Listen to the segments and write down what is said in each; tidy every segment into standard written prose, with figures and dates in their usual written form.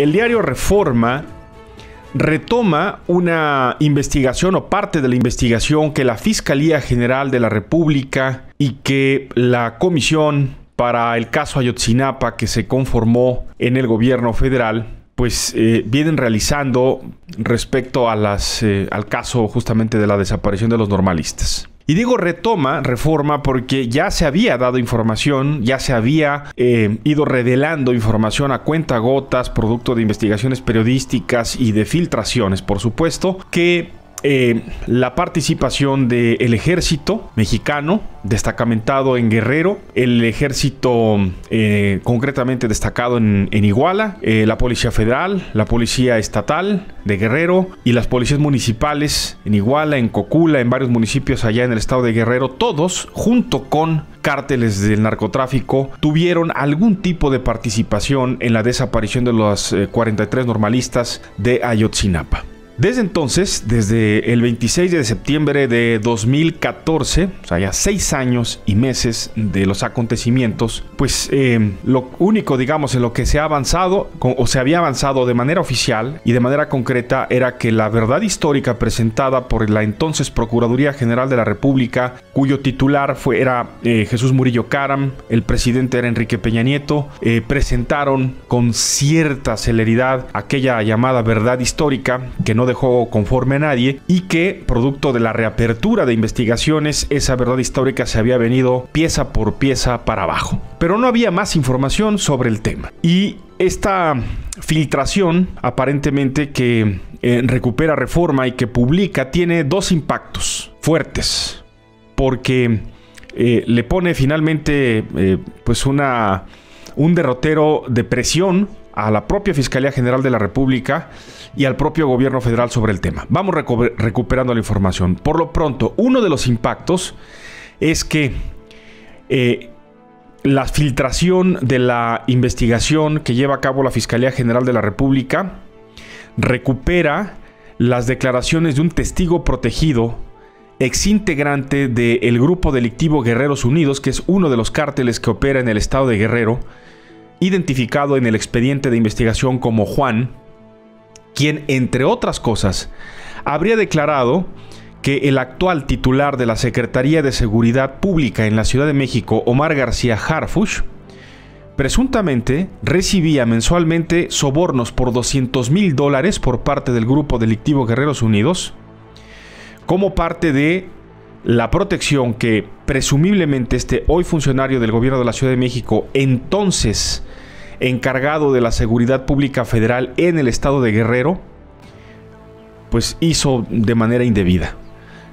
El diario Reforma retoma una investigación o parte de la investigación que la Fiscalía General de la República y que la Comisión para el caso Ayotzinapa, que se conformó en el gobierno federal, pues vienen realizando respecto a al caso justamente de la desaparición de los normalistas. Y digo retoma, Reforma, porque ya se había dado información, ya se había ido revelando información a cuentagotas, producto de investigaciones periodísticas y de filtraciones, por supuesto, que la participación del ejército mexicano, destacamentado en Guerrero, el ejército concretamente destacado en Iguala, la Policía Federal, la Policía Estatal de Guerrero y las policías municipales en Iguala, en Cocula, en varios municipios allá en el estado de Guerrero, todos junto con cárteles del narcotráfico tuvieron algún tipo de participación en la desaparición de los 43 normalistas de Ayotzinapa. Desde entonces, desde el 26 de septiembre de 2014, o sea, ya 6 años y meses de los acontecimientos, pues lo único, digamos, en lo que se ha avanzado o se había avanzado de manera oficial y de manera concreta era que la verdad histórica presentada por la entonces Procuraduría General de la República, cuyo titular era Jesús Murillo Karam, el presidente era Enrique Peña Nieto, presentaron con cierta celeridad aquella llamada verdad histórica que no dejó conforme a nadie y que, producto de la reapertura de investigaciones, esa verdad histórica se había venido pieza por pieza para abajo. Pero no había más información sobre el tema. Y esta filtración, aparentemente, que recupera Reforma y que publica, tiene dos impactos fuertes, porque le pone finalmente pues un derrotero de presión a la propia Fiscalía General de la República y al propio gobierno federal sobre el tema. Vamos recuperando la información. Por lo pronto, uno de los impactos es que la filtración de la investigación que lleva a cabo la Fiscalía General de la República recupera las declaraciones de un testigo protegido, exintegrante del grupo delictivo Guerreros Unidos, que es uno de los cárteles que opera en el estado de Guerrero, identificado en el expediente de investigación como Juan, quien, entre otras cosas, habría declarado que el actual titular de la Secretaría de Seguridad Pública en la Ciudad de México, Omar García Harfuch, presuntamente recibía mensualmente sobornos por $200,000 por parte del grupo delictivo Guerreros Unidos, como parte de la protección que presumiblemente este hoy funcionario del gobierno de la Ciudad de México, entonces encargado de la seguridad pública federal en el estado de Guerrero, pues hizo de manera indebida.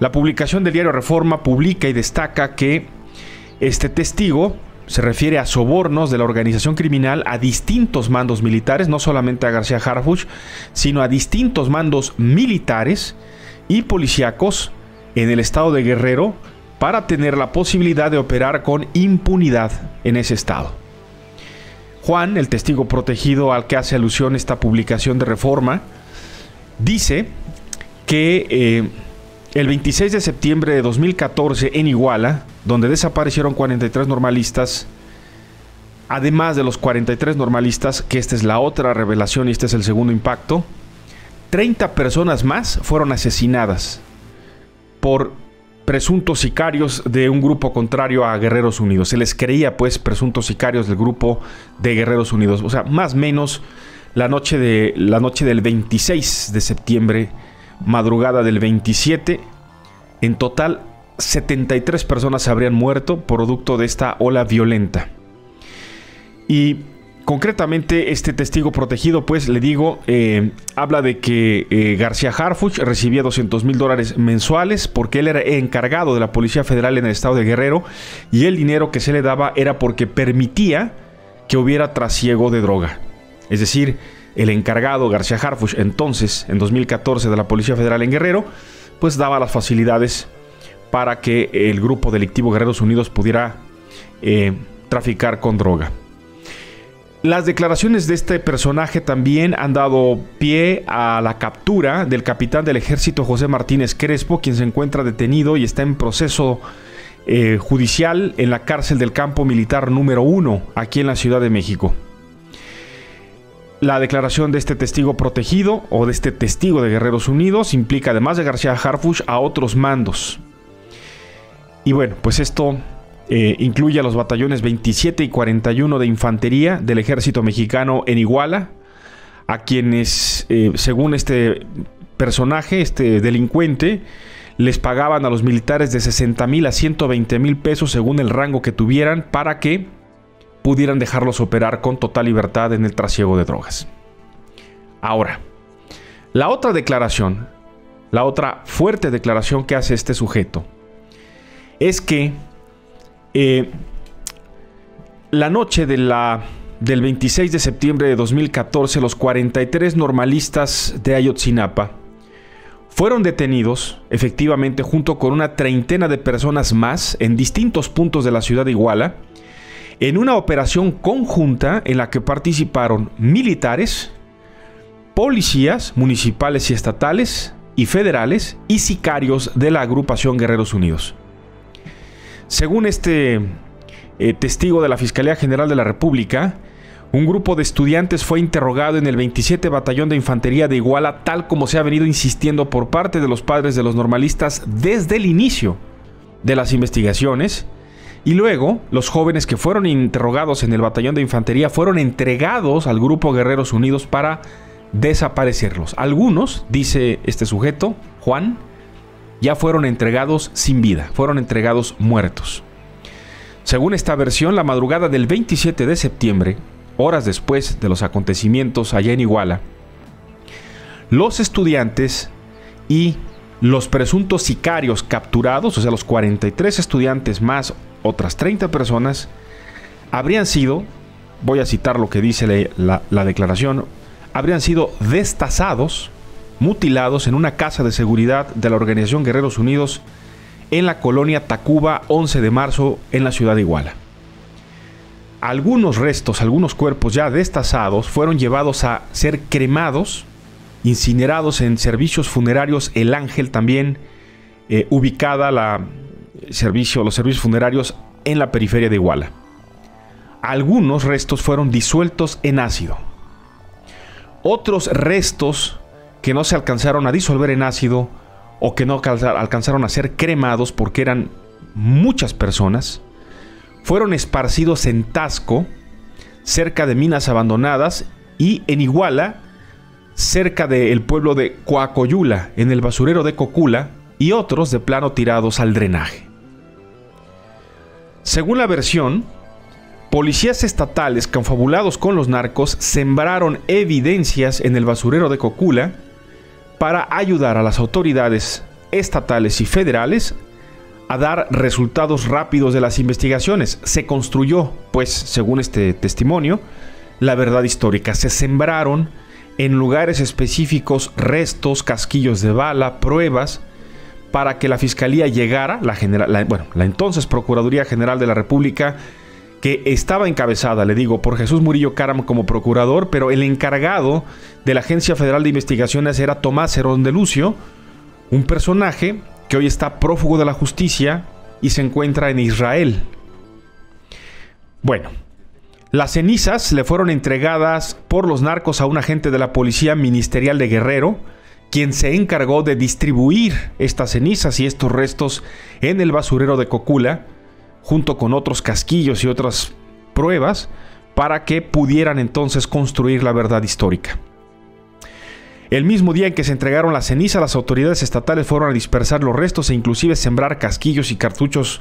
La publicación del diario Reforma publica y destaca que este testigo se refiere a sobornos de la organización criminal a distintos mandos militares, no solamente a García Harfuch, sino a distintos mandos militares y policíacos en el estado de Guerrero para tener la posibilidad de operar con impunidad en ese estado. Juan, el testigo protegido al que hace alusión esta publicación de Reforma, dice que el 26 de septiembre de 2014 en Iguala, donde desaparecieron 43 normalistas, además de los 43 normalistas, que esta es la otra revelación y este es el segundo impacto, 30 personas más fueron asesinadas por presuntos sicarios de un grupo contrario a Guerreros Unidos. Se les creía, pues, presuntos sicarios del grupo de Guerreros Unidos. O sea, más o menos la noche del 26 de septiembre, madrugada del 27, en total 73 personas habrían muerto producto de esta ola violenta. Y concretamente, este testigo protegido, pues, le digo, habla de que García Harfuch recibía $200,000 mensuales porque él era encargado de la Policía Federal en el estado de Guerrero y el dinero que se le daba era porque permitía que hubiera trasiego de droga. Es decir, el encargado García Harfuch, entonces, en 2014, de la Policía Federal en Guerrero, pues daba las facilidades para que el grupo delictivo Guerreros Unidos pudiera traficar con droga. Las declaraciones de este personaje también han dado pie a la captura del capitán del ejército José Martínez Crespo, quien se encuentra detenido y está en proceso judicial en la cárcel del campo militar número 1, aquí en la Ciudad de México. La declaración de este testigo protegido o de este testigo de Guerreros Unidos implica, además de García Harfuch, a otros mandos. Y bueno, pues esto incluye a los batallones 27 y 41 de infantería del ejército mexicano en Iguala, a quienes, según este personaje, este delincuente, les pagaban a los militares de 60,000 a 120,000 pesos según el rango que tuvieran para que pudieran dejarlos operar con total libertad en el trasiego de drogas. Ahora, la otra declaración, la otra fuerte declaración que hace este sujeto, es que la noche del 26 de septiembre de 2014, los 43 normalistas de Ayotzinapa fueron detenidos, efectivamente, junto con una treintena de personas más en distintos puntos de la ciudad de Iguala, en una operación conjunta en la que participaron militares, policías municipales y estatales y federales y sicarios de la agrupación Guerreros Unidos. Según este testigo de la Fiscalía General de la República, un grupo de estudiantes fue interrogado en el 27 Batallón de Infantería de Iguala, tal como se ha venido insistiendo por parte de los padres de los normalistas desde el inicio de las investigaciones. Y luego, los jóvenes que fueron interrogados en el batallón de infantería fueron entregados al grupo Guerreros Unidos para desaparecerlos. Algunos, dice este sujeto, Juan, ya fueron entregados sin vida, fueron entregados muertos. Según esta versión, la madrugada del 27 de septiembre, horas después de los acontecimientos allá en Iguala, los estudiantes y los presuntos sicarios capturados, o sea, los 43 estudiantes más otras 30 personas, habrían sido, voy a citar lo que dice la declaración, habrían sido destazados, mutilados en una casa de seguridad de la organización Guerreros Unidos en la colonia Tacuba, 11 de marzo, en la ciudad de Iguala. Algunos restos, algunos cuerpos ya destazados fueron llevados a ser cremados, incinerados en servicios funerarios El Ángel, también ubicada los servicios funerarios en la periferia de Iguala. Algunos restos fueron disueltos en ácido. Otros restos que no se alcanzaron a disolver en ácido o que no alcanzaron a ser cremados porque eran muchas personas, fueron esparcidos en Taxco, cerca de minas abandonadas, y en Iguala, cerca del pueblo de Coacoyula, en el basurero de Cocula, y otros de plano tirados al drenaje. Según la versión, policías estatales confabulados con los narcos sembraron evidencias en el basurero de Cocula para ayudar a las autoridades estatales y federales a dar resultados rápidos de las investigaciones. Se construyó, pues, según este testimonio, la verdad histórica. Se sembraron en lugares específicos restos, casquillos de bala, pruebas, para que la Fiscalía llegara, la entonces Procuraduría General de la República, que estaba encabezada, le digo, por Jesús Murillo Karam como procurador, pero el encargado de la Agencia Federal de Investigaciones era Tomás Zerón de Lucio, un personaje que hoy está prófugo de la justicia y se encuentra en Israel. Bueno, las cenizas le fueron entregadas por los narcos a un agente de la Policía Ministerial de Guerrero, quien se encargó de distribuir estas cenizas y estos restos en el basurero de Cocula, junto con otros casquillos y otras pruebas, para que pudieran entonces construir la verdad histórica. El mismo día en que se entregaron las cenizas, las autoridades estatales fueron a dispersar los restos e inclusive sembrar casquillos y cartuchos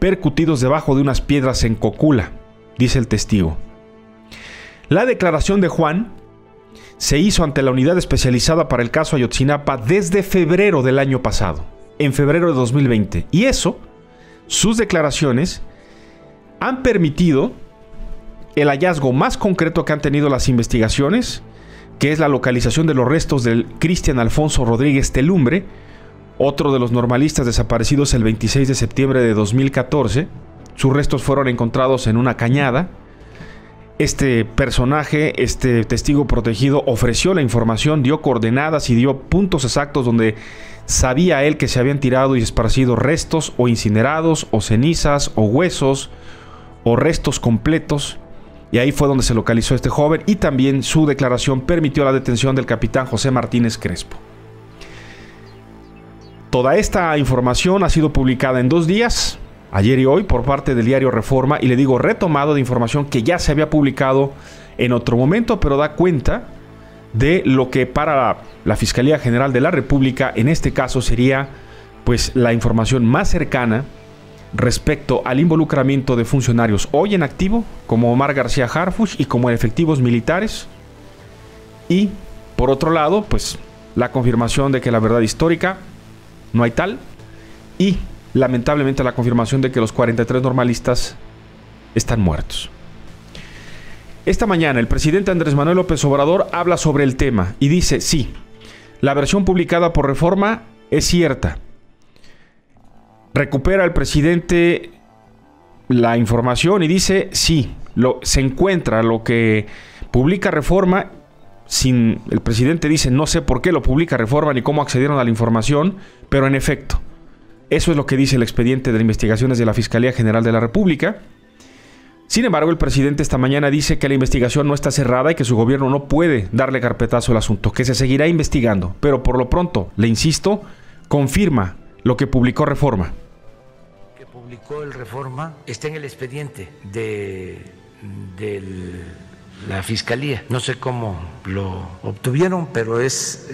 percutidos debajo de unas piedras en Cocula, dice el testigo. La declaración de Juan se hizo ante la unidad especializada para el caso Ayotzinapa desde febrero del año pasado, en febrero de 2020. Y eso, sus declaraciones, han permitido el hallazgo más concreto que han tenido las investigaciones, que es la localización de los restos del Cristian Alfonso Rodríguez Telumbre, otro de los normalistas desaparecidos el 26 de septiembre de 2014. Sus restos fueron encontrados en una cañada. Este personaje, este testigo protegido, ofreció la información, dio coordenadas y dio puntos exactos donde sabía él que se habían tirado y esparcido restos o incinerados o cenizas o huesos o restos completos Y ahí fue donde se localizó este joven, y también su declaración permitió la detención del capitán José Martínez Crespo. Toda esta información ha sido publicada en 2 días, ayer y hoy, por parte del diario Reforma, y le digo retomado de información que ya se había publicado en otro momento, pero da cuenta de lo que para la Fiscalía General de la República en este caso sería pues la información más cercana respecto al involucramiento de funcionarios hoy en activo, como Omar García Harfuch y como efectivos militares. Y por otro lado, pues la confirmación de que la verdad histórica no hay tal, y lamentablemente la confirmación de que los 43 normalistas están muertos. Esta mañana el presidente Andrés Manuel López Obrador habla sobre el tema y dice: sí, la versión publicada por Reforma es cierta. Recupera el presidente la información y dice: sí, se encuentra lo que publica Reforma. El presidente dice: no sé por qué lo publica Reforma ni cómo accedieron a la información, pero en efecto, eso es lo que dice el expediente de investigaciones de la Fiscalía General de la República. Sin embargo, el presidente esta mañana dice que la investigación no está cerrada y que su gobierno no puede darle carpetazo al asunto, que se seguirá investigando, pero por lo pronto, le insisto, confirma lo que publicó Reforma. Lo que publicó el Reforma está en el expediente de la Fiscalía. No sé cómo lo obtuvieron, pero es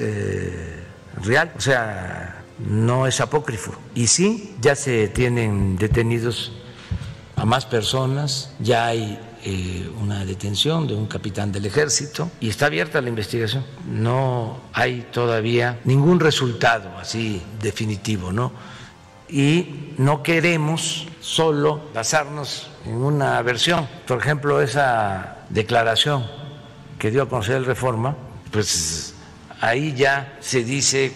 real, o sea, no es apócrifo. Y sí, ya se tienen detenidos a más personas, ya hay una detención de un capitán del ejército y está abierta la investigación. No hay todavía ningún resultado así definitivo, ¿no? Y no queremos solo basarnos en una versión. Por ejemplo, esa declaración que dio a conocer el Reforma, pues ahí ya se dice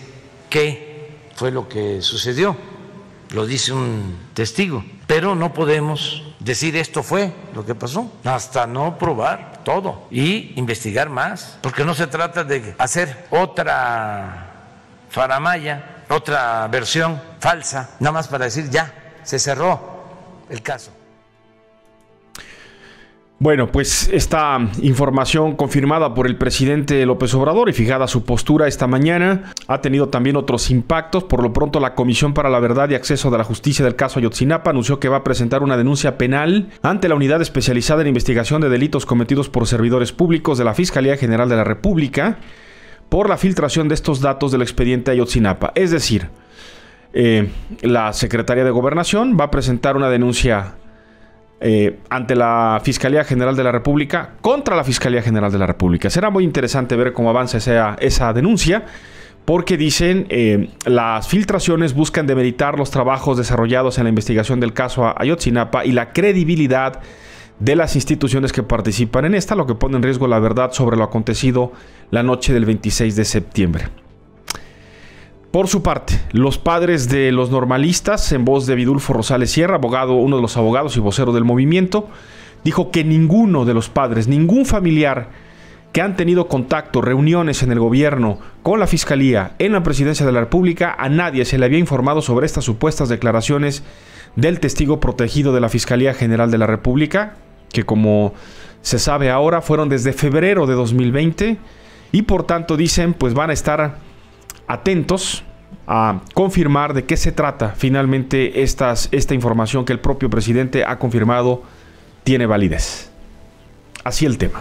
qué fue lo que sucedió, lo dice un testigo, pero no podemos decir esto fue lo que pasó hasta no probar todo y investigar más, porque no se trata de hacer otra faramaya, otra versión falsa, nada más para decir ya, se cerró el caso. Bueno, pues esta información confirmada por el presidente López Obrador y fijada su postura esta mañana ha tenido también otros impactos. Por lo pronto, la Comisión para la Verdad y Acceso a la Justicia del caso Ayotzinapa anunció que va a presentar una denuncia penal ante la Unidad Especializada en Investigación de Delitos Cometidos por Servidores Públicos de la Fiscalía General de la República por la filtración de estos datos del expediente Ayotzinapa. Es decir, la Secretaría de Gobernación va a presentar una denuncia ante la Fiscalía General de la República, contra la Fiscalía General de la República. Será muy interesante ver cómo avanza esa denuncia, porque dicen las filtraciones buscan demeritar los trabajos desarrollados en la investigación del caso Ayotzinapa y la credibilidad de las instituciones que participan en esta, lo que pone en riesgo la verdad sobre lo acontecido la noche del 26 de septiembre. Por su parte, los padres de los normalistas, en voz de Vidulfo Rosales Sierra, abogado, uno de los abogados y vocero del movimiento, dijo que ninguno de los padres, ningún familiar que han tenido contacto, reuniones en el gobierno, con la Fiscalía, en la Presidencia de la República, a nadie se le había informado sobre estas supuestas declaraciones del testigo protegido de la Fiscalía General de la República, que como se sabe ahora fueron desde febrero de 2020 y por tanto dicen pues van a estar atentos a confirmar de qué se trata finalmente esta información que el propio presidente ha confirmado tiene validez. Así el tema.